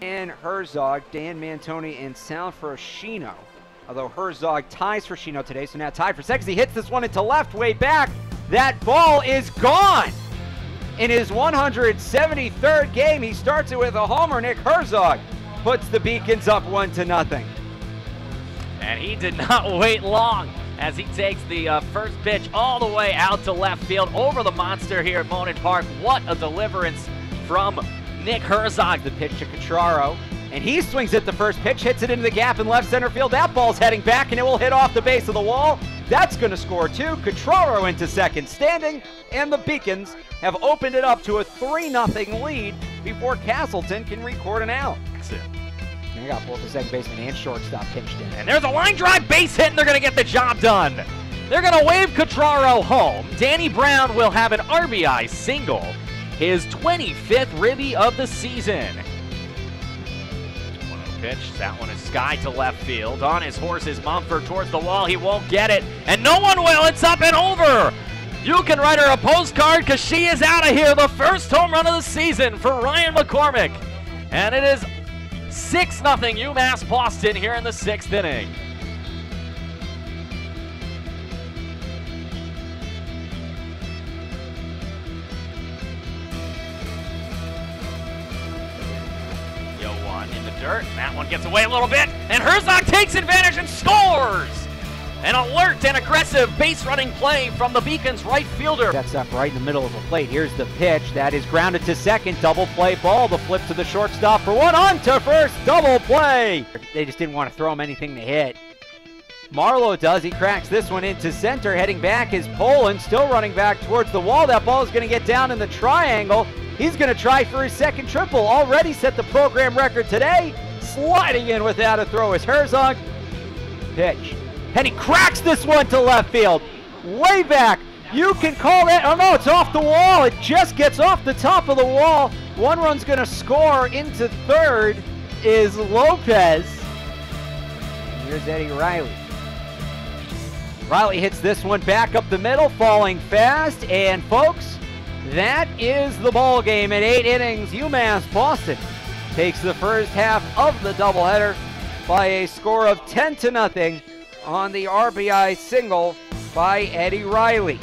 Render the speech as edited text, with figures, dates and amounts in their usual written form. And Herzog, Dan Mantoni, and Sal Froscino. Although Herzog ties Froscino today, so now tied for second. He hits this one into left, way back. That ball is gone. In his 173rd game, he starts it with a homer. Nick Herzog puts the Beacons up 1-0. And he did not wait long as he takes the first pitch all the way out to left field over the monster here at Monon Park. What a deliverance from Nick Herzog. The pitch to Contrero, and he swings at the first pitch, hits it into the gap in left center field. That ball's heading back, and it will hit off the base of the wall. That's going to score two. Contrero into second standing, and the Beacons have opened it up to a 3-0 lead before Castleton can record an out. That's it. And they got both the second baseman and shortstop pinched in. And there's a line drive base hit, and they're going to get the job done. They're going to wave Contrero home. Danny Brown will have an RBI single, his 25th ribby of the season. Pitch. That one is sky to left field. On his horse is Mumford towards the wall. He won't get it, and no one will. It's up and over. You can write her a postcard because she is out of here. The first home run of the season for Ryan McCormick, and it is 6-0 UMass Boston here in the 6th inning. In the dirt, and that one gets away a little bit, and Herzog takes advantage and scores! An alert and aggressive base-running play from the Beacons' right fielder. That's up right in the middle of the plate. Here's the pitch. That is grounded to second. Double play ball. The flip to the shortstop for one. On to first. Double play! They just didn't want to throw him anything to hit. Marlow does. He cracks this one into center. Heading back is Poland, still running back towards the wall. That ball is going to get down in the triangle. He's going to try for his second triple. Already set the program record today. Sliding in without a throw is Herzog. Pitch. And he cracks this one to left field. Way back. You can call that. Oh, no, it's off the wall. It just gets off the top of the wall. One run's going to score. Into third is Lopez. And here's Eddie Riley. Riley hits this one back up the middle, falling fast. And, folks, that is the ball game in 8 innings. UMass Boston takes the first half of the doubleheader by a score of 10-0 on the RBI single by Eddie Riley.